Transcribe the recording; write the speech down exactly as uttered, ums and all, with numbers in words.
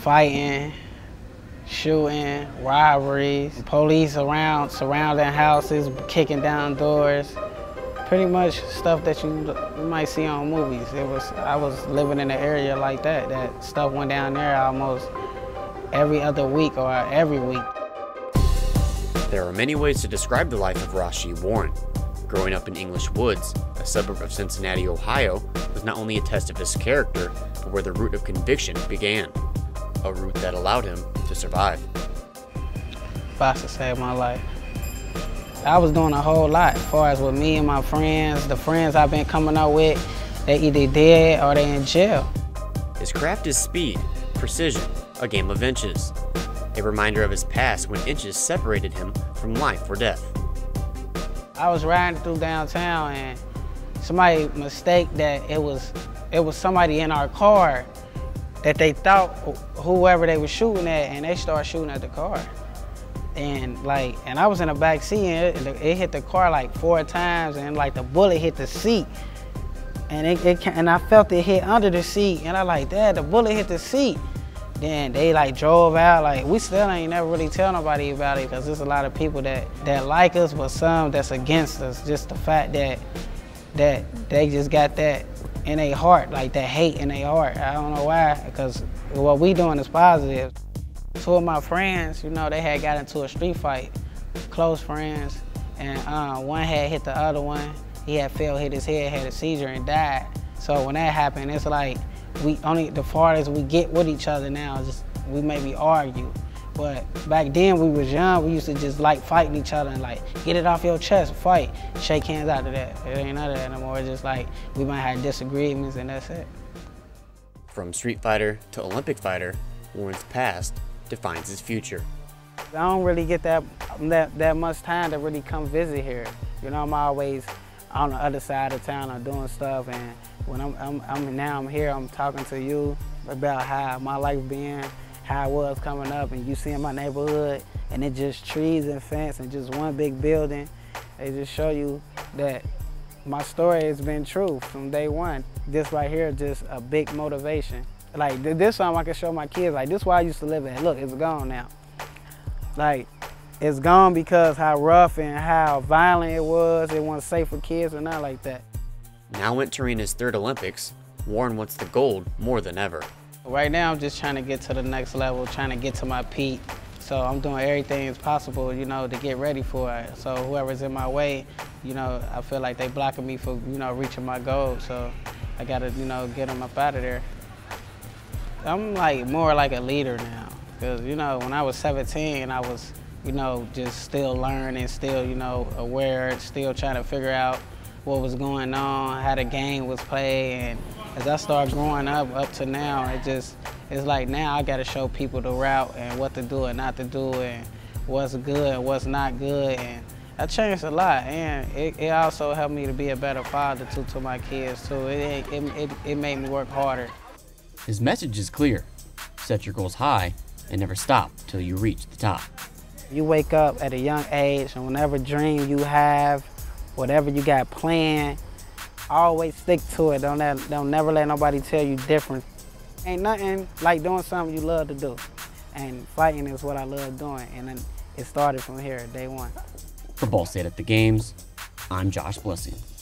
fighting, shooting, robberies, police around, surrounding houses, kicking down doors. Pretty much stuff that you might see on movies. It was, I was living in an area like that. That stuff went down there almost every other week or every week. There are many ways to describe the life of Rau'Shee Warren. Growing up in English Woods, a suburb of Cincinnati, Ohio, was not only a test of his character, but where the root of conviction began. A route that allowed him to survive. Foster saved my life. I was doing a whole lot as far as with me and my friends. The friends I've been coming out with, they either dead or they in jail. His craft is speed, precision, a game of inches. A reminder of his past when inches separated him from life or death. I was riding through downtown and somebody mistaked that it was, it was somebody in our car that they thought whoever they were shooting at, and they started shooting at the car. And like, and I was in the back seat, and it, it hit the car like four times, and like the bullet hit the seat, and it, it and I felt it hit under the seat, and I like, Dad, the bullet hit the seat. Then they like drove out. Like, we still ain't never really tell nobody about it, because there's a lot of people that that like us, but some that's against us. Just the fact that that they just got that in their heart, like that hate in their heart. I don't know why, because what we doing is positive. Two of my friends, you know, they had got into a street fight, close friends, and uh, one had hit the other one. He had fell, hit his head, had a seizure, and died. So when that happened, it's like we only the farthest we get with each other now. Just we maybe argue, but back then we was young. We used to just like fighting each other and like get it off your chest, fight, shake hands out of that. It ain't none of that no more. It's just like we might have disagreements and that's it. From street fighter to Olympic fighter, Warren's past defines his future. I don't really get that, that, that much time to really come visit here. You know, I'm always on the other side of town, I'm doing stuff, and when I'm, I'm, I'm now I'm here, I'm talking to you about how my life been, how I was coming up, and you seeing my neighborhood, and it just trees and fence and just one big building. They just show you that my story has been true from day one. This right here is just a big motivation. Like, this time I can show my kids, like, this is where I used to live at. Look, it's gone now. Like, it's gone because how rough and how violent it was. It wasn't safe for kids or not like that. Now entering his third Olympics, Warren wants the gold more than ever. Right now, I'm just trying to get to the next level, trying to get to my peak. So I'm doing everything that's possible, you know, to get ready for it. So whoever's in my way, you know, I feel like they blocking me for, you know, reaching my goal. So I got to, you know, get them up out of there. I'm like more like a leader now, because you know when I was seventeen, I was you know just still learning, still you know aware, still trying to figure out what was going on, how the game was played. And as I started growing up, up to now, it just it's like now I got to show people the route and what to do and not to do, and what's good, and what's not good. And I changed a lot, and it, it also helped me to be a better father to to my kids too. It it it, it made me work harder. His message is clear. Set your goals high and never stop till you reach the top. You wake up at a young age, and whatever dream you have, whatever you got planned, always stick to it. Don't, let, don't never let nobody tell you different. Ain't nothing like doing something you love to do. And fighting is what I love doing, and then it started from here, day one. For Ball State at the Games, I'm Josh Blessing.